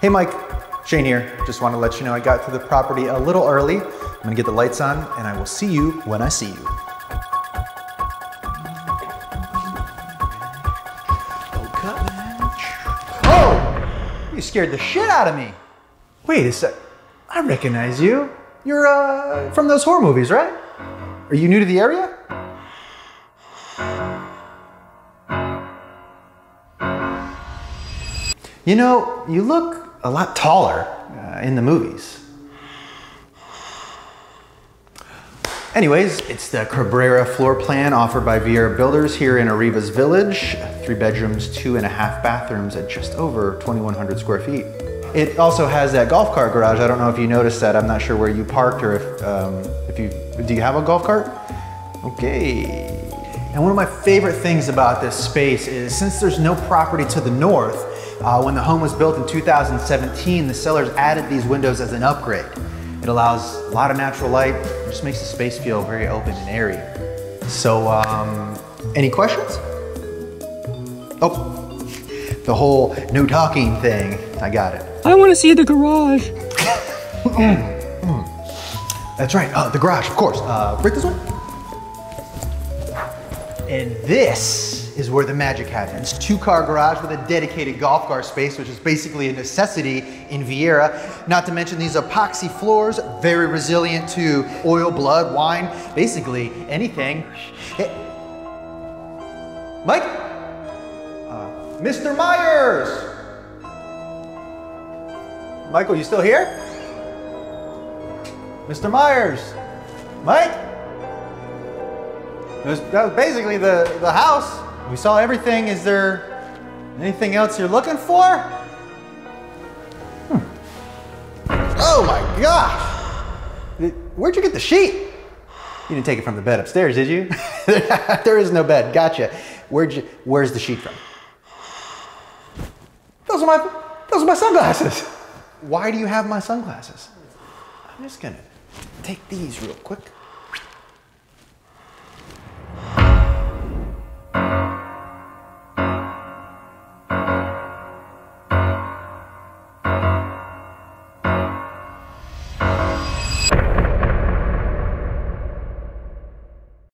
Hey Mike, Shane here. Just want to let you know I got to the property a little early. I'm gonna get the lights on and I will see you when I see you. Oh, you scared the shit out of me. Wait a sec, I recognize you. You're from those horror movies, right? Are you new to the area? You know, you look a lot taller in the movies. Anyways, it's the Cabrera floor plan offered by VR Builders here in Arriva's Village. 3 bedrooms, 2.5 bathrooms at just over 2,100 square feet. It also has that golf cart garage. I don't know if you noticed that. I'm not sure where you parked or do you have a golf cart? Okay. And one of my favorite things about this space is since there's no property to the north, when the home was built in 2017, the sellers added these windows as an upgrade. It allows a lot of natural light. It just makes the space feel very open and airy. So, any questions? Oh, the whole no talking thing. I got it. I want to see the garage. That's right. The garage, of course. Break this one. And this is where the magic happens. 2-car garage with a dedicated golf cart space, which is basically a necessity in Viera. Not to mention these epoxy floors, very resilient to oil, blood, wine, basically anything. Hey. Mike? Mr. Myers! Michael, you still here? Mr. Myers? Mike? That was basically the house. We saw everything. Is there anything else you're looking for? Oh my gosh! Where'd you get the sheet? You didn't take it from the bed upstairs, did you? There is no bed. Gotcha. Where's the sheet from? Those are my sunglasses. Why do you have my sunglasses? I'm just gonna take these real quick.